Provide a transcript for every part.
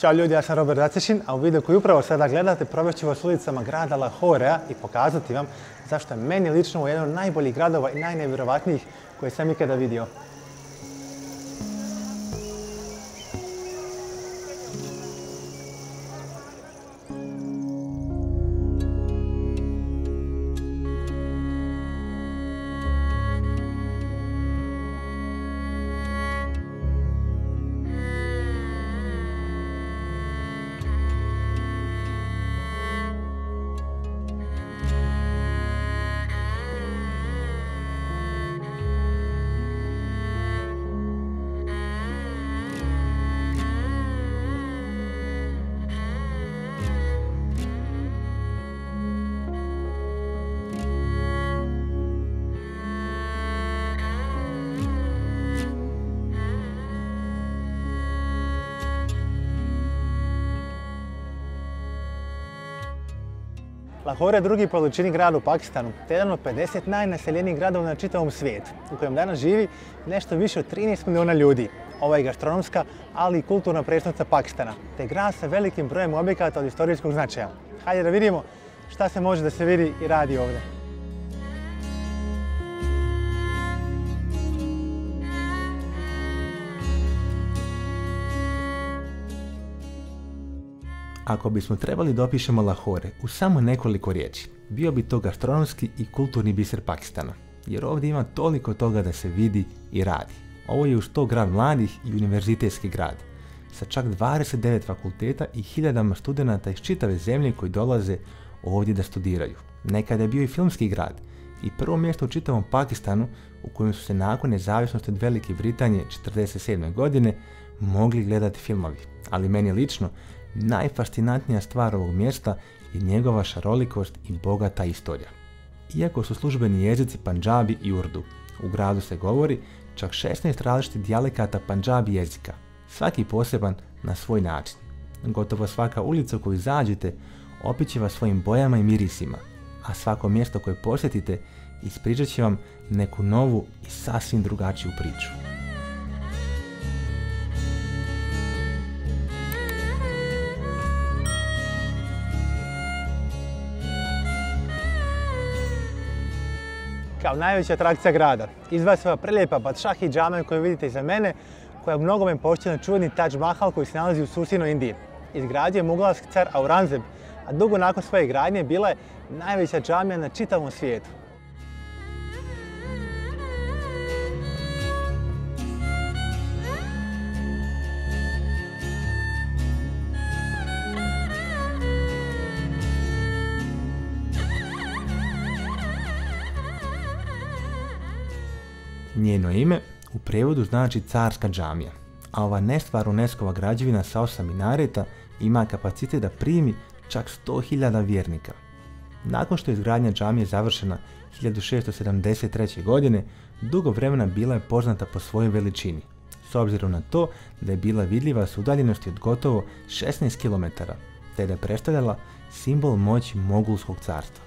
Ćao ljudi, ja sam Robert Dacešin, a u videu koji upravo sada gledate provešću vas ulicama grada Lahorea i pokazati vam zašto je meni lično jedan od najboljih gradova i najnevjerovatnijih koje sam ikada vidio. Lahore je drugi po veličini grad u Pakistanu, te jedan od 50 najnaseljenijih gradova na čitavom svijetu, u kojem danas živi nešto više od 13 miliona ljudi. Ovo je gastronomska, ali i kulturna predstavnica Pakistana, te grad sa velikim brojem objekata od istorijskog značaja. Hajde da vidimo šta se može da se vidi i radi ovdje. Ako bismo trebali da opišemo Lahore u samo nekoliko riječi, bio bi to gastronomski i kulturni biser Pakistana, jer ovdje ima toliko toga da se vidi i radi. Ovo je uz to grad mladih i univerzitetski grad, sa čak 29 fakulteta i hiljadama studenata iz čitave zemlje koji dolaze ovdje da studiraju. Nekada je bio i filmski grad i prvo mjesto u čitavom Pakistanu u kojem su se nakon nezavisnosti od Velike Britanije 1947. godine mogli gledati filmovi, ali meni lično najfascinantnija stvar ovog mjesta je njegova šarolikost i bogata istorija. Iako su službeni jezici pandžabi i urdu, u gradu se govori čak 16 različitih dijalekata pandžabi jezika, svaki poseban na svoj način. Gotovo svaka ulica u koju zađete opiće vas svojim bojama i mirisima, a svako mjesto koje posjetite ispričat će vam neku novu i sasvim drugačiju priču. Kao najveća atrakcija grada izdvaja se ova prelijepa Badshahi džamija koju vidite iza mene, koja je mnogome podsjeća na čuveni Taj Mahal koji se nalazi u susjednoj Indiji. Izgradio je mugolski car Aurangzeb, a dugo nakon svoje gradnje bila je najveća džamija na čitavom svijetu. Njeno ime u prevodu znači carska džamija, a ova nestvar UNESCO-va građevina sa 8 minareta ima kapacitet da primi čak 100.000 vjernika. Nakon što je izgradnja džamije završena 1673. godine, dugo vremena bila je poznata po svojoj veličini, s obzirom na to da je bila vidljiva s udaljenosti od gotovo 16 km, te da je predstavljala simbol moći Mogulskog carstva.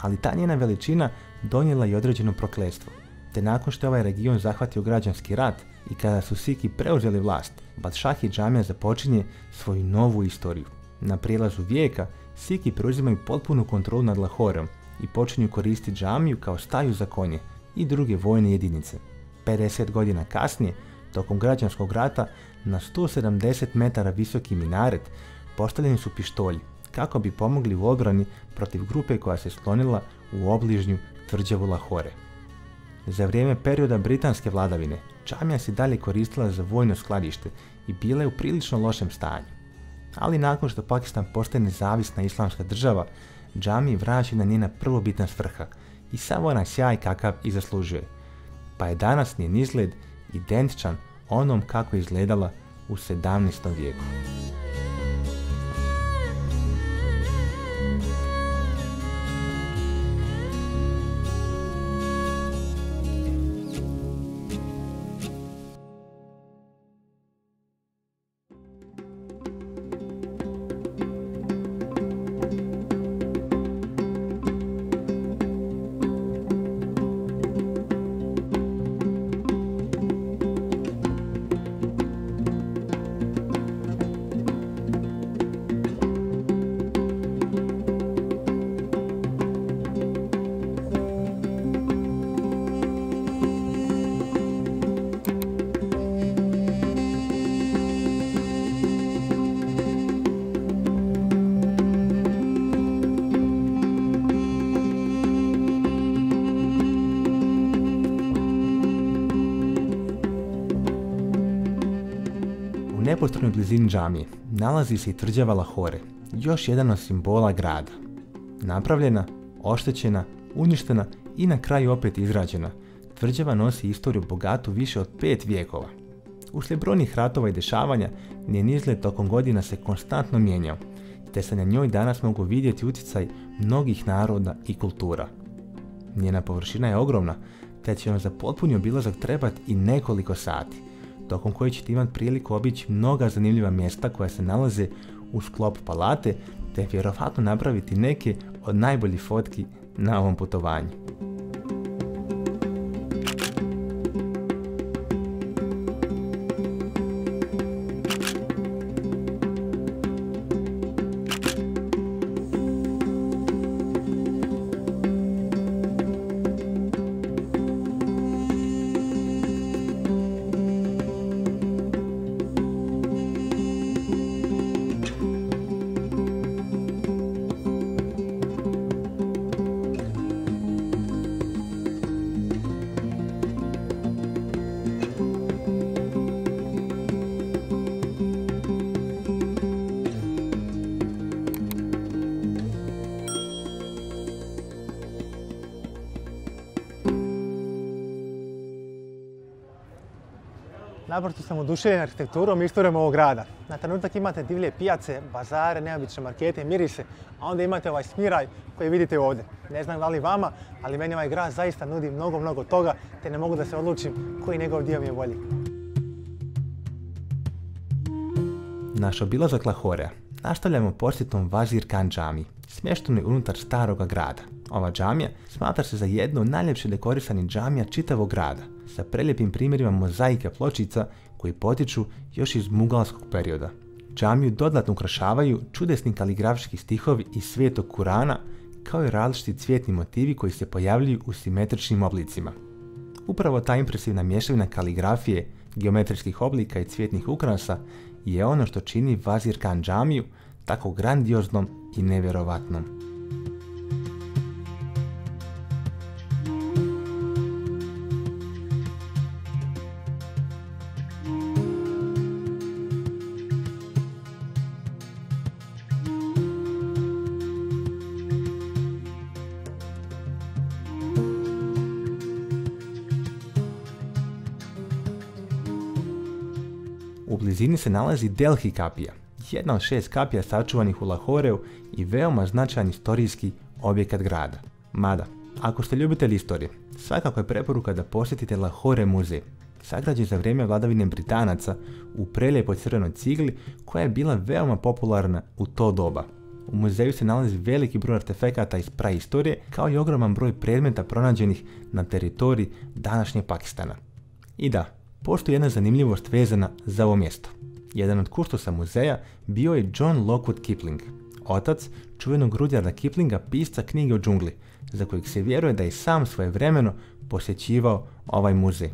Ali ta njena veličina donijela i određeno prokletstvo. Te nakon što je ovaj region zahvatio građanski rat i kada su Siki preuzeli vlast, Badshahi džamija započinje svoju novu istoriju. Na prijelazu vijeka, Siki preuzimaju potpunu kontrolu nad Lahoreom i počinju koristiti džamiju kao staju za konje i druge vojne jedinice. 50 godina kasnije, tokom građanskog rata, na 170 metara visoki minaret postavljeni su pištolji kako bi pomogli u obrani protiv grupe koja se slonila u obližnju tvrđavu Lahore. Za vrijeme perioda britanske vladavine, džamija se dalje koristila za vojno skladište i bila je u prilično lošem stanju. Ali nakon što Pakistan postaje nezavisna islamska država, džamiji vraća na njena prvobitna svrha i samo onaj sjaj kakav i zaslužuje, pa je danas njen izgled identičan onom kako je izgledala u 17. vijeku. neposrednoj blizini džamije nalazi se i tvrđava Lahore, još jedan od simbola grada. Napravljena, oštećena, uništena i na kraju opet izgrađena, tvrđava nosi istoriju bogatu više od 5 vijekova. Uslijed brojnih ratova i dešavanja, njen izgled tokom godina se konstantno mijenjao, te se na njoj danas mogu vidjeti utjecaj mnogih naroda i kultura. Njena površina je ogromna, te će vam za potpuni obilazak trebati i nekoliko sati, tokom koje ćete imati priliku obići mnoga zanimljiva mjesta koja se nalaze u sklopu palate, te vjerovatno napraviti neke od najboljih fotki na ovom putovanju. Naprosto sam oduševljen arhitekturom i istorijom ovog grada. Na trenutak imate divlje pijace, bazare, neobične markete, mirise, a onda imate ovaj smiraj koji vidite ovdje. Ne znam da li vama, ali meni ovaj grad zaista nudi mnogo toga, te ne mogu da se odlučim koji njegov dio mi je bolji. Naš obilazak Lahorea nastavljamo posjetom Vazir Khan džamiji, smještenoj unutar staroga grada. Ova džamija smatra se za jednu od najljepše dekorisani džamija čitavog grada, sa prelijepim primjerima mozaika pločica koji potiču još iz Mogulskog perioda. Džamiju dodatno ukrašavaju čudesni kaligrafski stihovi iz Svetog Kurana, kao i različiti cvjetni motivi koji se pojavljuju u simetričnim oblicima. Upravo ta impresivna mješavina kaligrafije, geometrijskih oblika i cvjetnih ukrasa je ono što čini Vazir Khan džamiju tako grandioznom i nevjerovatnom. U blizini se nalazi Delhi kapija, jedna od 6 kapija sačuvanih u Lahoreu i veoma značajan istorijski objekat grada. Mada, ako ste ljubitelj istorije, svakako je preporuka da posjetite Lahore muzej, sagrađen za vrijeme vladavine Britanaca u prelijepoj crvenoj cigli koja je bila veoma popularna u to doba. U muzeju se nalazi veliki broj artefekata iz praistorije kao i ogroman broj predmeta pronađenih na teritoriji današnjeg Pakistana. I da, postoji jedna zanimljivost vezana za ovo mjesto. Jedan od kustosa muzeja bio je John Lockwood Kipling, otac čuvenog Rudyarda Kiplinga, pisca knjige o džungli, za kojeg se vjeruje da je sam svojevremeno posjećivao ovaj muzej.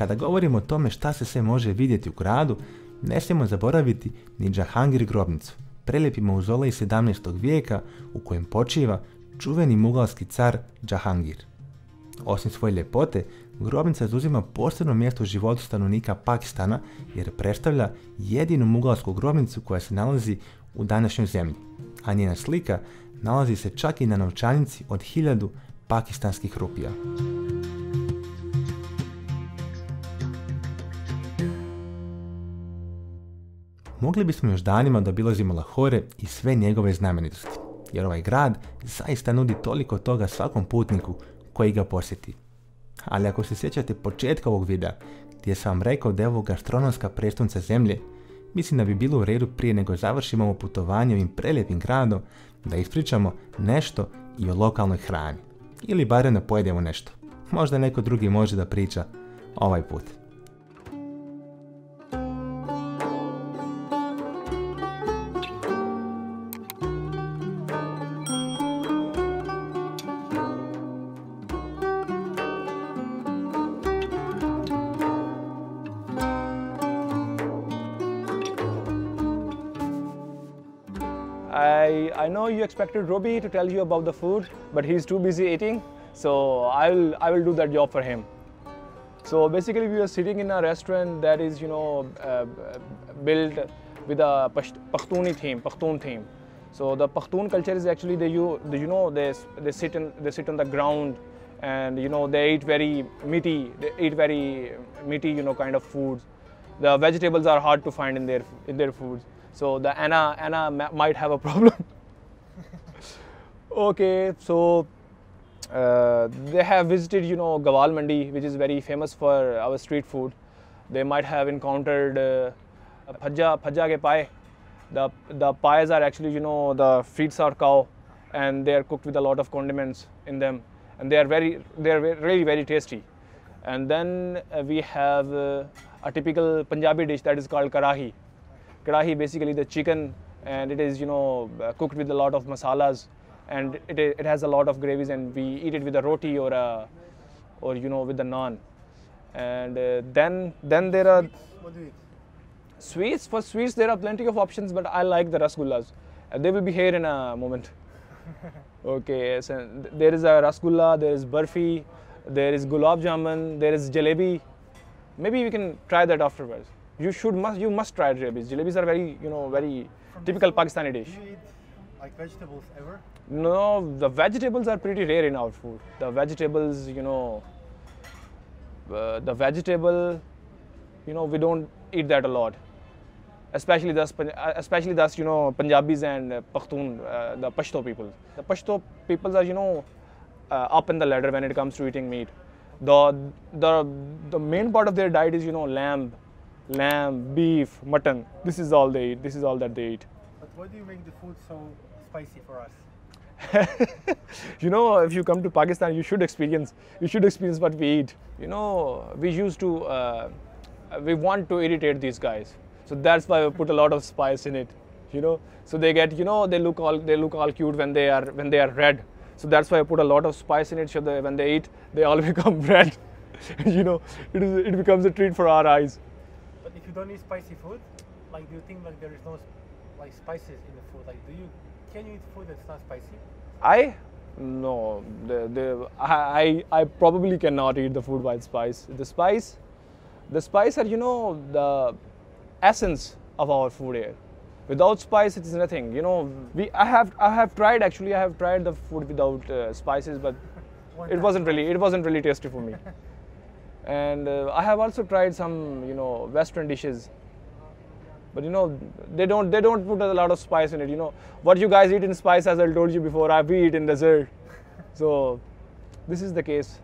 Kada govorimo o tome šta se sve može vidjeti u gradu, ne smijemo zaboraviti ni Jahangir grobnicu, prelijepi mauzolej 17. vijeka u kojem počiva čuveni mughalski car Jahangir. Osim svoje ljepote, grobnica zauzima posebno mjesto u životu stanovnika Pakistana jer predstavlja jedinu mughalsku grobnicu koja se nalazi u današnjoj zemlji, a njena slika nalazi se čak i na novčanici od 1000 pakistanskih rupija. Mogli bismo još danima da obilazimo Lahore i sve njegove znamenitosti, jer ovaj grad zaista nudi toliko toga svakom putniku koji ga posjeti. Ali ako se sjećate početka ovog videa, gdje sam vam rekao da je ovo gastronomska prijestolnica zemlje, mislim da bi bilo u redu prije nego završimo ovo putovanje ovim prelijepim gradom da ispričamo nešto i o lokalnoj hrani, ili barem da pojedemo nešto. Možda neko drugi može da priča ovaj put. I know you expected Robbie to tell you about the food, but he's too busy eating, so I will do that job for him. So basically we are sitting in a restaurant that is, you know, built with a Pakhtuni theme, Pakhtun theme. So the Pakhtun culture is actually they sit on the ground, and you know they eat very meaty kind of foods. The vegetables are hard to find in their foods. So the Anna might have a problem. Okay, so they have visited, you know, Gawal Mandi, which is very famous for our street food. They might have encountered Phajja ke pie. The pies are actually, you know, the feet are cow, and they are cooked with a lot of condiments in them, and they are really very tasty. And then we have a typical Punjabi dish that is called Karahi. Karahi basically the chicken, and it is, you know, cooked with a lot of masalas, and it has a lot of gravies, and we eat it with a roti or you know with the naan. And then there are sweets. For sweets there are plenty of options, but I like the rasgullas. They will be here in a moment. Okay, so there is a rasgulla, there is burfi, there is gulab jamun, there is jalebi. Maybe we can try that afterwards. You must try jalebis. Jalebis are very typical Pakistani dish. Do you eat like vegetables ever? No, the vegetables are pretty rare in our food. The vegetables, we don't eat that a lot. Especially thus, you know, Punjabis and Pakhtun, the Pashto people. The Pashto people are, up in the ladder when it comes to eating meat. The main part of their diet is, lamb, beef, mutton. This is all they eat. This is all that they eat. But why do you make the food so spicy for us? If you come to Pakistan, you should experience what we eat. We want to irritate these guys. So that's why we put a lot of spice in it, So they get, they look all cute when they are red. So that's why I put a lot of spice in it. So when they eat, they all become red. It becomes a treat for our eyes. But if you don't eat spicy food, do you think there is no spices in the food? Can you eat food that's not spicy? I probably cannot eat the food with spice. The spice are, the essence of our food here. Without spice, it is nothing. I have tried the food without spices, but it wasn't really tasty for me. And I have also tried some, Western dishes, but they don't put a lot of spice in it. What you guys eat in spice, as I told you before, we eat in dessert. So this is the case.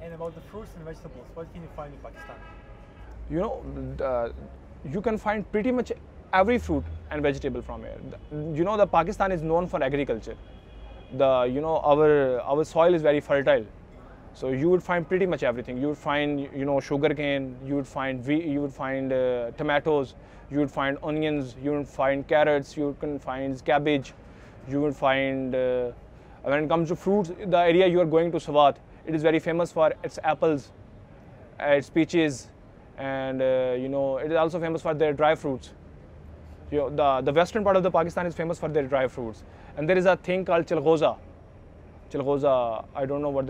And about the fruits and vegetables, what can you find in Pakistan? You can find pretty much every fruit and vegetable from here. The Pakistan is known for agriculture. Our soil is very fertile, so you would find pretty much everything. You would find sugarcane, you would find tomatoes, you would find onions, you would find carrots, you can find cabbage, you would find. When it comes to fruits, the area you are going to Swat, it is very famous for its apples, its peaches. And it is also famous for their dry fruits. The western part of the Pakistan is famous for their dry fruits, and there is a thing called chilgoza. Chilgoza, I don't know what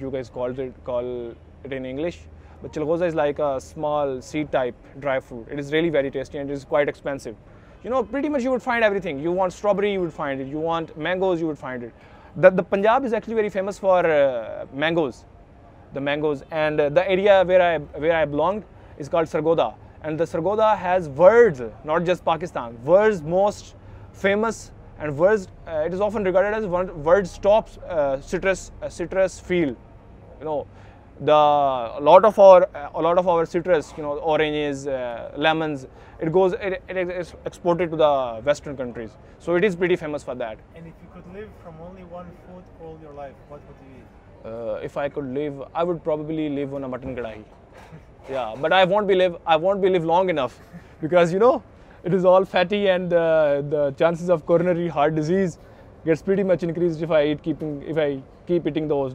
you guys call it in English, but chilgoza is like a small seed-type dry fruit. It is really very tasty and it is quite expensive. Pretty much you would find everything. You want strawberry, you would find it. You want mangoes, you would find it. The Punjab is actually very famous for mangoes, and the area where I belonged is called Sargodha, and the Sargodha has words, not just Pakistan, words most famous, and words it is often regarded as world's top citrus field. A lot of our citrus, oranges, lemons, it is exported to the Western countries, so it is pretty famous for that. And if you could live from only one food all your life, what would you eat? If I could live, I would probably live on a mutton kadahi. Yeah, but I won't be live long enough, because it is all fatty, and the chances of coronary heart disease gets pretty much increased if I keep eating those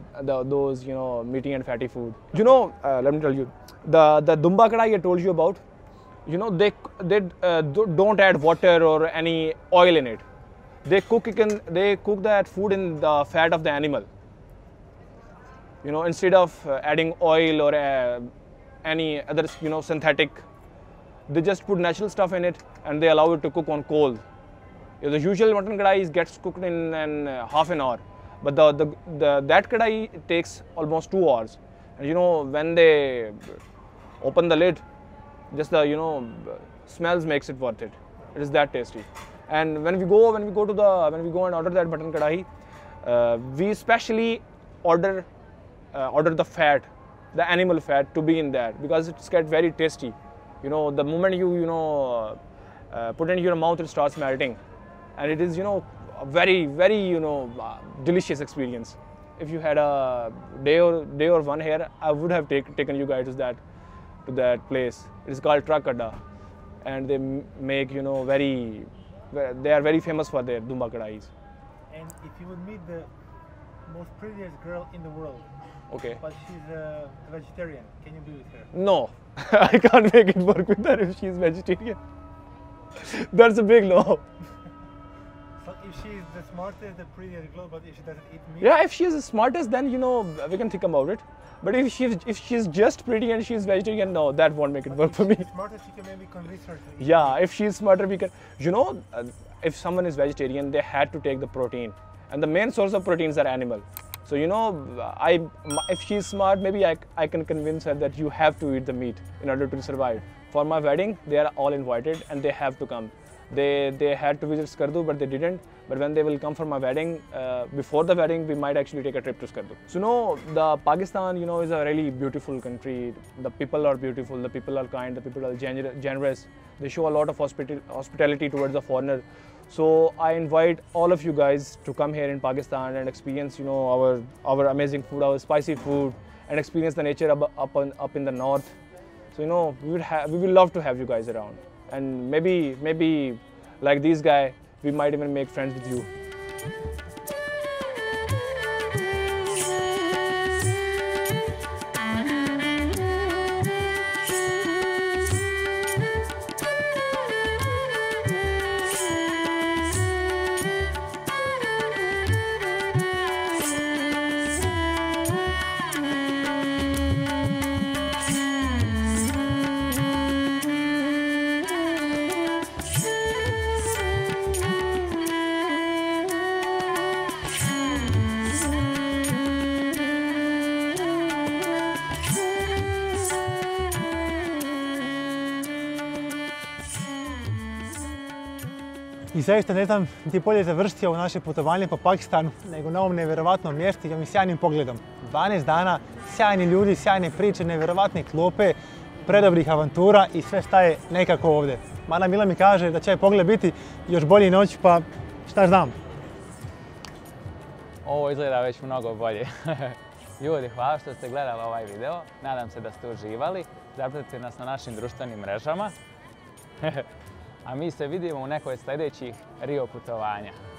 meaty and fatty food. Let me tell you, the Dumba kadahi I told you about, they don't add water or any oil in it. They cook that food in the fat of the animal. You know, instead of adding oil or any other, you know, synthetic, they just put natural stuff in it and they allow it to cook on coal. The usual mutton kadai gets cooked in half an hour, but that kadai takes almost 2 hours. And you know, when they open the lid, just the, you know, smells makes it worth it. It is that tasty. And when we go and order that mutton kadahi, we especially order the fat, the animal fat, to be in there, because it's get very tasty. You know, the moment you put it in your mouth, it starts melting, and it is, you know, a very, very, you know, delicious experience. If you had a day or one here, I would have taken you guys to that place. It is called Trakada, and they make, you know, they are very famous for their Dumba kadais. And if you would meet the most prettiest girl in the world, okay, but she's a vegetarian, can you be with her? No, I can't make it work with her if she's vegetarian. That's a big no. So if she is the smartest, the prettiest girl, but if she doesn't eat meat? Yeah, if she is the smartest, then, you know, we can think about it. But if she's just pretty and she's vegetarian, no, that won't make it work for me. If she's smarter, she can maybe convince her to eat. Yeah, if she's smarter, we can. You know, if someone is vegetarian, they had to take the protein, and the main source of proteins are animal. So, you know, if she's smart, maybe I can convince her that you have to eat the meat in order to survive. For my wedding, they are all invited and they have to come. They had to visit Skardu, but they didn't. But when they will come for my wedding, before the wedding, we might actually take a trip to Skardu. So, no, the Pakistan, you know, is a really beautiful country. The people are beautiful, the people are kind, the people are generous. They show a lot of hospitality towards the foreigner. So I invite all of you guys to come here in Pakistan and experience, you know, our amazing food, our spicy food, and experience the nature up in the north. So, you know, we will love to have you guys around. And maybe like this guy, we might even make friends with you. I zaista ne znam ti bolje završiti ovo naše putovanje po Pakistanu nego na ovom nevjerovatnom mjestu i ovim sjajnim pogledom. 12 dana, sjajni ljudi, sjajne priče, nevjerovatne klope, predobrih avantura i sve šta je nekako ovdje. Mana Mila mi kaže da će pogled biti još bolji noć, pa šta znam? Ovo izgleda već mnogo bolje. Ljudi, hvala što ste gledali ovaj video. Nadam se da ste uživali. Zapratite nas na našim društvenim mrežama. A mi se vidimo u nekoj sljedećih Rio putovanja.